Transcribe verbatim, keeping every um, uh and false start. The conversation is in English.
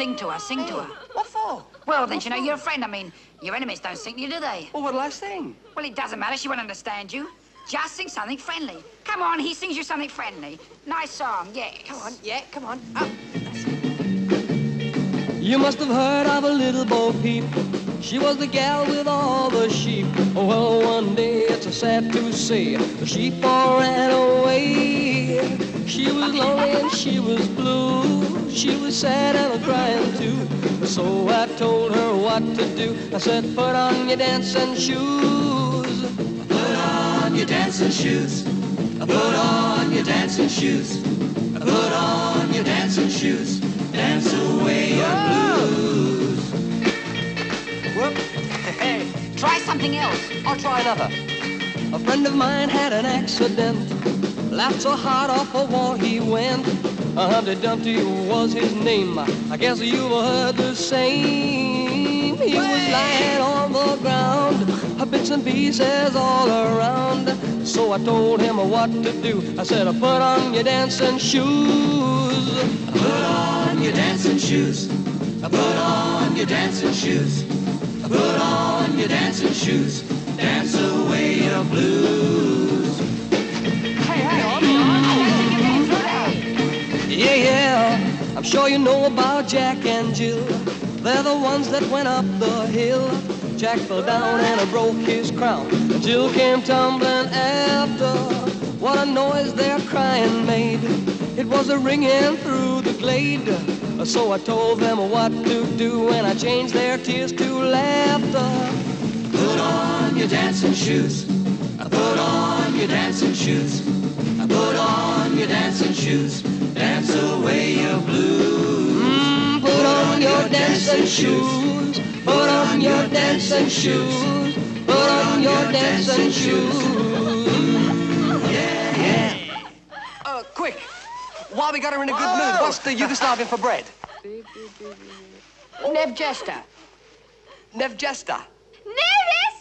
Sing to her, sing hey, to her. What for? Well, then, what you know, for? You're a friend. I mean, your enemies don't sing to you, do they? Well, what'll I sing? Well, it doesn't matter. She won't understand you. Just sing something friendly. Come on, he sings you something friendly. Nice song, yeah. Come on, yeah, come on. Oh, that's it. You must have heard of a little Bo Peep. She was the gal with all the sheep. Well, one day it's a sad to see, the sheep all ran away. She was lonely and she was blue. She was sad and crying too. So I told her what to do. I said, put on your dancing shoes. Put on your dancing shoes. Put on your dancing shoes. Put on your dancing shoes. Dance away your blues. Hey, try something else. I'll try another. A friend of mine had an accident. Laughed so hard off a wall he went. Humpty Dumpty was his name. I guess you've heard the same. He was lying on the ground, bits and pieces all around. So I told him what to do. I said, put on your dancing shoes. Put on your dancing shoes. Put on your dancing shoes. Put on your dancing shoes, dance away your blues. Hey, hey, on, on, on. Yeah, yeah, I'm sure you know about Jack and Jill. They're the ones that went up the hill. Jack fell down and he broke his crown. Jill came tumbling after. What a noise their crying made. It was a ringing through the glade. So I told them what to do, and I changed their tears to laughter. Put on your dancing shoes. Put on your dancing shoes. Put on your dancing shoes. Dance away your blues. Mm, put, put on, on your, your dancing, dancing shoes. Put on your dancing shoes. Put on your dancing shoes. Yeah, yeah. Uh, quick. While we got her in a good Whoa. mood, Buster, you can starve him for bread. Nevjesta. Nevjesta. Nevjesta. Nevjesta.